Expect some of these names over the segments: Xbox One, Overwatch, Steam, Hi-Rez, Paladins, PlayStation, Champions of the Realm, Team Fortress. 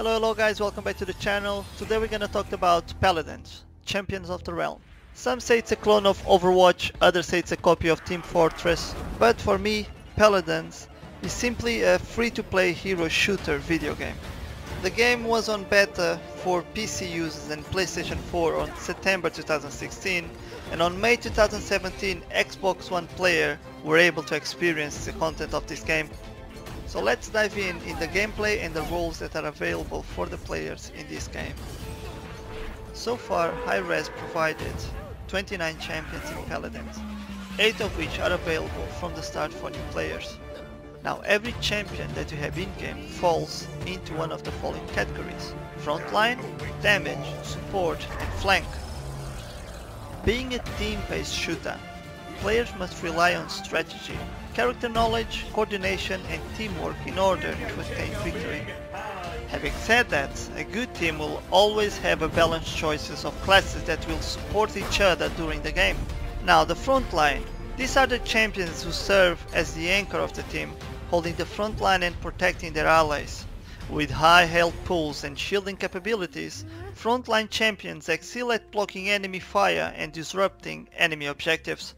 Hello guys, welcome back to the channel. Today we're gonna talk about Paladins, Champions of the Realm. Some say it's a clone of Overwatch, others say it's a copy of Team Fortress, but for me, Paladins is simply a free-to-play hero shooter video game. The game was on beta for PC users and PlayStation 4 on September 2016, and on May 2017 Xbox One players were able to experience the content of this game. So let's dive in the gameplay and the roles that are available for the players in this game. So far, Hi-Rez provided 29 champions in Paladins, 8 of which are available from the start for new players. Now every champion that you have in-game falls into one of the following categories: Frontline, Damage, Support and Flank. Being a team-based shooter, players must rely on strategy, character knowledge, coordination and teamwork in order to attain victory. Having said that, a good team will always have a balanced choices of classes that will support each other during the game. Now the front line. These are the champions who serve as the anchor of the team, holding the front line and protecting their allies. With high health pools and shielding capabilities, frontline champions excel at blocking enemy fire and disrupting enemy objectives.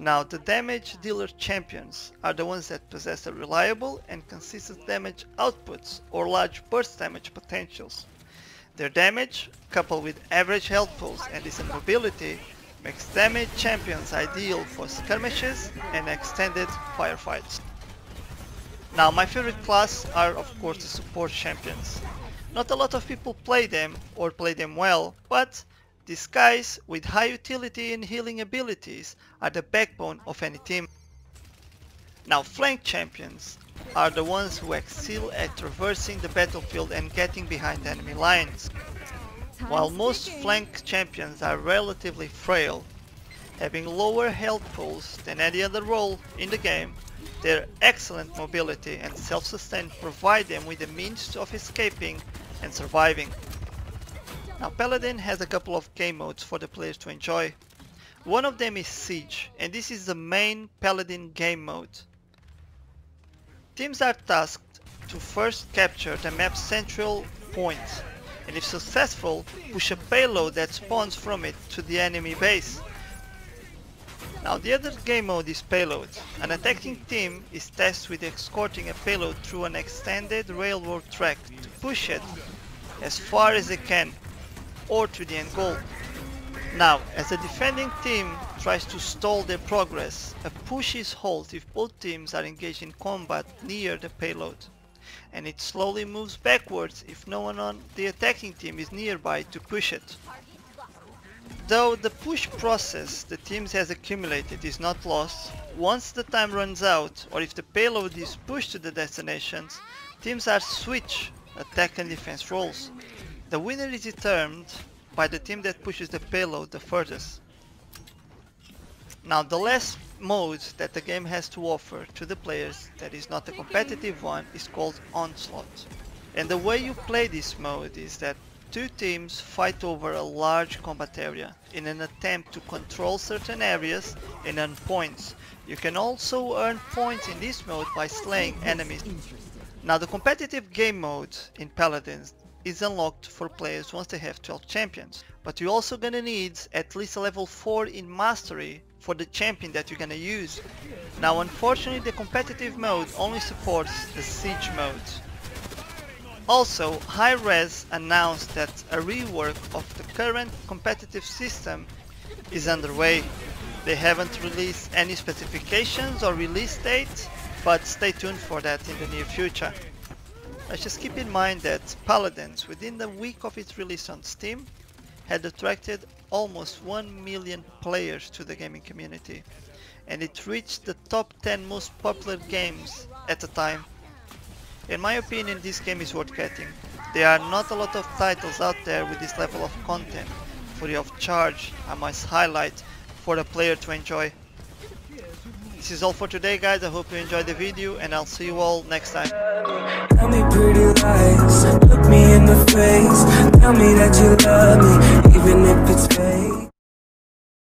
Now the damage dealer champions are the ones that possess a reliable and consistent damage outputs or large burst damage potentials. Their damage, coupled with average health pools and decent mobility, makes damage champions ideal for skirmishes and extended firefights. Now my favorite class are of course the support champions. Not a lot of people play them or play them well, but these guys, with high utility and healing abilities, are the backbone of any team. Now flank champions are the ones who excel at traversing the battlefield and getting behind enemy lines. While most flank champions are relatively frail, having lower health pools than any other role in the game, their excellent mobility and self-sustain provide them with the means of escaping and surviving. Now Paladin has a couple of game modes for the players to enjoy. One of them is Siege, and this is the main Paladin game mode. Teams are tasked to first capture the map's central point, and if successful, push a payload that spawns from it to the enemy base. Now the other game mode is Payload. An attacking team is tasked with escorting a payload through an extended railroad track to push it as far as they can, or to the end goal. Now, as the defending team tries to stall their progress, a push is halted if both teams are engaged in combat near the payload, and it slowly moves backwards if no one on the attacking team is nearby to push it. Though the push process the teams has accumulated is not lost, once the time runs out or if the payload is pushed to the destinations, teams are switched attack and defense roles. The winner is determined by the team that pushes the payload the furthest. Now the last mode that the game has to offer to the players that is not a competitive one is called Onslaught. And the way you play this mode is that two teams fight over a large combat area in an attempt to control certain areas and earn points. You can also earn points in this mode by slaying enemies. Now the competitive game mode in Paladins is unlocked for players once they have 12 champions, but you're also gonna need at least a level 4 in mastery for the champion that you're gonna use. Now unfortunately the competitive mode only supports the siege mode. Also, Hi-Rez announced that a rework of the current competitive system is underway. They haven't released any specifications or release dates, but stay tuned for that in the near future. Let's just keep in mind that Paladins, within the week of its release on Steam, had attracted almost 1 million players to the gaming community, and it reached the top 10 most popular games at the time. In my opinion, this game is worth getting. There are not a lot of titles out there with this level of content, free of charge, I must highlight, for the player to enjoy. This is all for today, guys. I hope you enjoyed the video and I'll see you all next time. Tell me pretty lies, look me in the face, tell me that you love me, even if it's fake.